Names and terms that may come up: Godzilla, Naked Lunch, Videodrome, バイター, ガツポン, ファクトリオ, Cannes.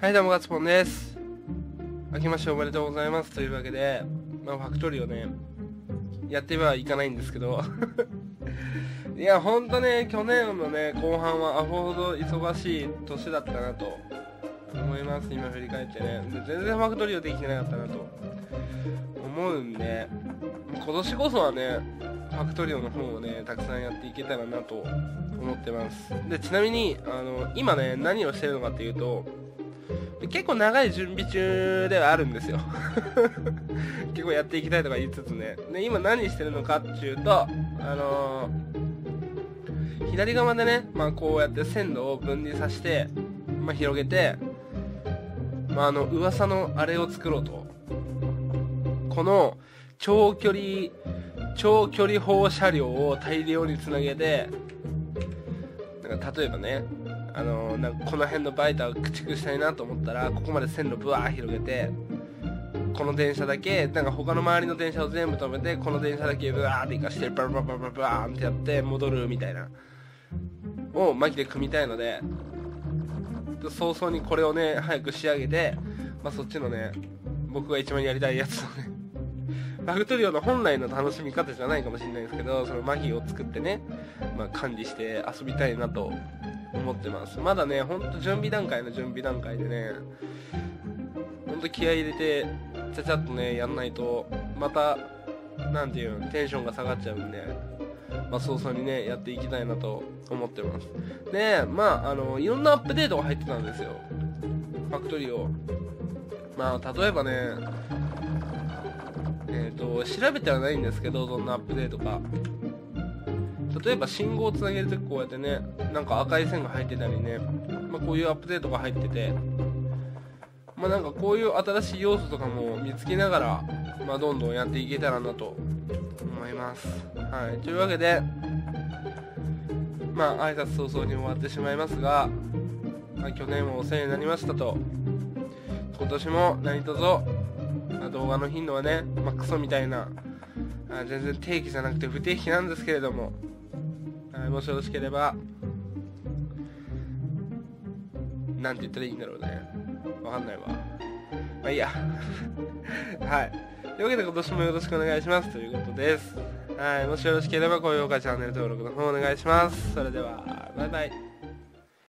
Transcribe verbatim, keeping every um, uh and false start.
はい、どうもガツポンです。明けましておめでとうございます。というわけで、まあ、ファクトリーをねやってはいかないんですけどいやほんとね、去年のね後半はアホほど忙しい年だったなと思います。今振り返ってね、全然ファクトリーをできてなかったなと思うんで、今年こそはねファクトリオの方をねたくさんやっていけたらなと思ってます。でちなみにあの今ね何をしてるのかっていうと、結構長い準備中ではあるんですよ結構やっていきたいとか言いつつね。で今何してるのかっていうと、あのー、左側でね、まあ、こうやって線路を分離させて、まあ、広げて、まあ、あの噂のあれを作ろうと。この長距離長距離砲車両を大量につなげて、なんか例えばね、あのー、なんかこの辺のバイターを駆逐したいなと思ったら、ここまで線路ぶわー広げて、この電車だけなんか他の周りの電車を全部止めて、この電車だけぶわーって行かしてババババババーンってやって戻るみたいなをマジで組みたいので、早々にこれをね早く仕上げて、まあ、そっちのね僕が一番やりたいやつをねファクトリオの本来の楽しみ方じゃないかもしれないですけど、そのマギーを作ってね、まあ、管理して遊びたいなと思ってます。まだねほんと準備段階の準備段階でね、ほんと気合い入れてちゃちゃっとねやんないと、またなんていうのテンションが下がっちゃうんで、まあ、早々にねやっていきたいなと思ってます。でまああのいろんなアップデートが入ってたんですよファクトリオ。まあ例えばねえーと調べてはないんですけど、どんなアップデートか、例えば信号をつなげるときこうやってねなんか赤い線が入ってたりね、まあ、こういうアップデートが入ってて、まあ、なんかこういう新しい要素とかも見つけながら、まあ、どんどんやっていけたらなと思います。はい、というわけでまあ挨拶早々に終わってしまいますが、まあ、去年もお世話になりましたと。今年も何卒動画の頻度はね、まあ、クソみたいな、あ全然定期じゃなくて不定期なんですけれども、もしよろしければ、なんて言ったらいいんだろうね、わかんないわ、まあいいやはい、というわけで今年もよろしくお願いしますということです。はい、もしよろしければ高評価、チャンネル登録の方お願いします。それではバイバイ。